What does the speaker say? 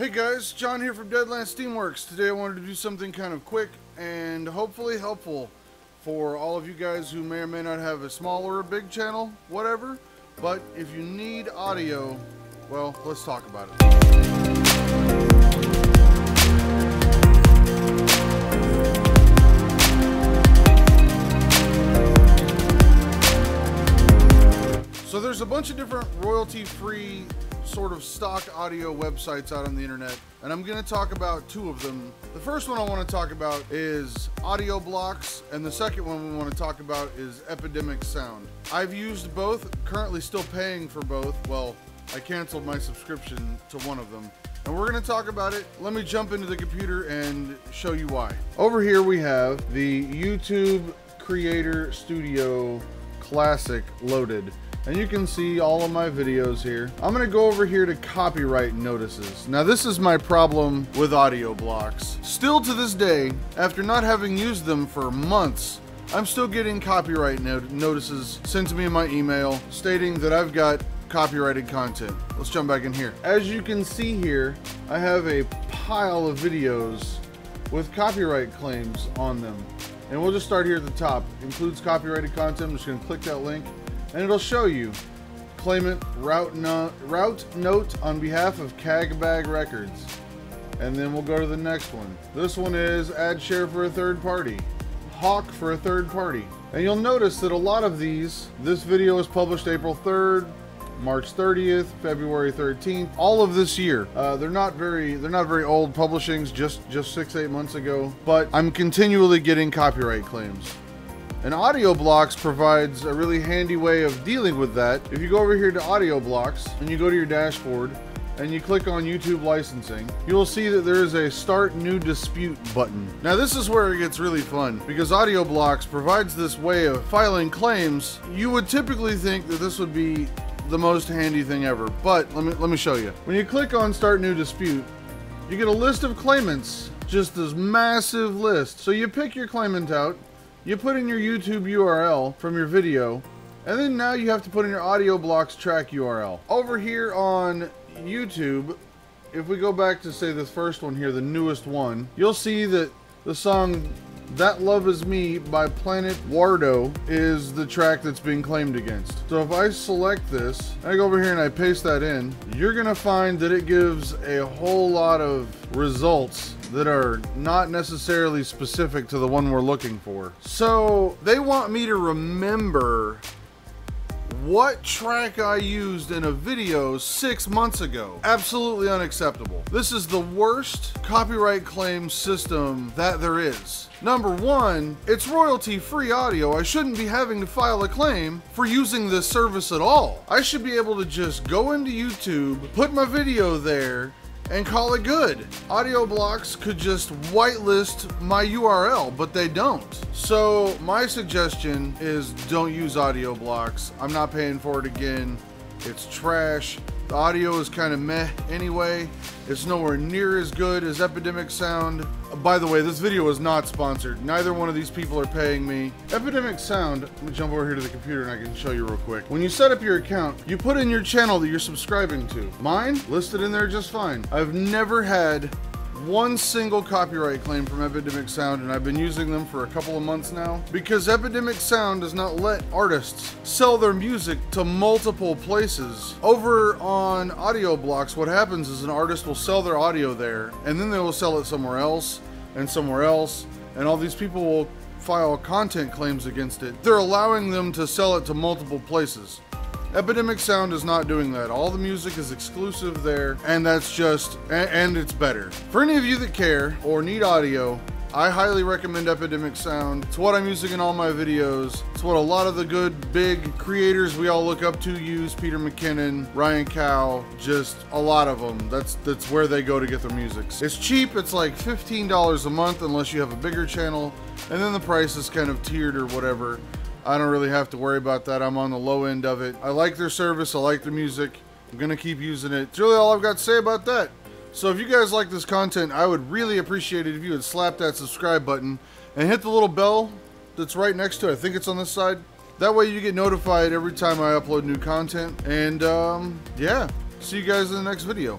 Hey guys, John here from Deadlance Steamworks. Today I wanted to do something kind of quick and hopefully helpful for all of you guys who may or may not have a small or a big channel, whatever. But if you need audio, well, let's talk about it. So there's a bunch of different royalty-free sort of stock audio websites out on the internet, and I'm going to talk about two of them. The first one I want to talk about is AudioBlocks, and the second one we want to talk about is Epidemic Sound. I've used both, currently still paying for both. Well, I canceled my subscription to one of them, and we're going to talk about it. Let me jump into the computer and show you why. Over here we have the YouTube Creator Studio Classic loaded. And you can see all of my videos here. I'm gonna go over here to copyright notices. Now this is my problem with AudioBlocks. Still to this day, after not having used them for months, I'm still getting copyright notices sent to me in my email stating that I've got copyrighted content. Let's jump back in here. As you can see here, I have a pile of videos with copyright claims on them. And we'll just start here at the top. Includes copyrighted content. I'm just gonna click that link. And it'll show you claimant route note on behalf of CAG Bag Records. And then we'll go to the next one. This one is ad share for a third party, hawk for a third party. And you'll notice that a lot of these, this video was published April 3rd, March 30th, February 13th, all of this year. They're not very old publishings, just 6-8 months ago, but I'm continually getting copyright claims. And AudioBlocks provides a really handy way of dealing with that. If you go over here to AudioBlocks and you go to your dashboard and you click on YouTube licensing, you will see that there is a start new dispute button. Now this is where it gets really fun because AudioBlocks provides this way of filing claims. You would typically think that this would be the most handy thing ever, but let me show you. When you click on start new dispute, you get a list of claimants, just this massive list. So you pick your claimant out. You put in your YouTube URL from your video, and then now you have to put in your AudioBlocks track URL. Over here on YouTube, if we go back to say this first one here, the newest one, you'll see that the song That Love Is Me by Planet Wardo is the track that's being claimed against. So if I select this, I go over here and I paste that in, you're gonna find that it gives a whole lot of results that are not necessarily specific to the one we're looking for. So they want me to remember what track I used in a video 6 months ago. Absolutely unacceptable. This is the worst copyright claim system that there is. Number one, it's royalty-free audio. I shouldn't be having to file a claim for using this service at all. I should be able to just go into YouTube, put my video there, and call it good. AudioBlocks could just whitelist my URL, but they don't. So my suggestion is don't use AudioBlocks. I'm not paying for it again. It's trash. The audio is kind of meh anyway. It's nowhere near as good as Epidemic Sound. By the way, this video is not sponsored. Neither one of these people are paying me. Epidemic Sound, let me jump over here to the computer and I can show you real quick. When you set up your account, you put in your channel that you're subscribing to. Mine, listed in there just fine. I've never had one single copyright claim from Epidemic Sound, and I've been using them for a couple of months now because Epidemic Sound does not let artists sell their music to multiple places. Over on AudioBlocks, what happens is an artist will sell their audio there and then they will sell it somewhere else, and all these people will file content claims against it. They're allowing them to sell it to multiple places. Epidemic Sound is not doing that. All the music is exclusive there, and that's just, and it's better. For any of you that care or need audio, I highly recommend Epidemic Sound. It's what I'm using in all my videos. It's what a lot of the good, big creators we all look up to use. Peter McKinnon, Ryan Cow, just a lot of them. That's where they go to get their music. It's cheap. It's like $15 a month unless you have a bigger channel, and then the price is kind of tiered or whatever. I don't really have to worry about that. I'm on the low end of it. I like their service. I like their music. I'm going to keep using it. It's really all I've got to say about that. So if you guys like this content, I would really appreciate it if you would slap that subscribe button and hit the little bell that's right next to it. I think it's on this side. That way you get notified every time I upload new content. And yeah, see you guys in the next video.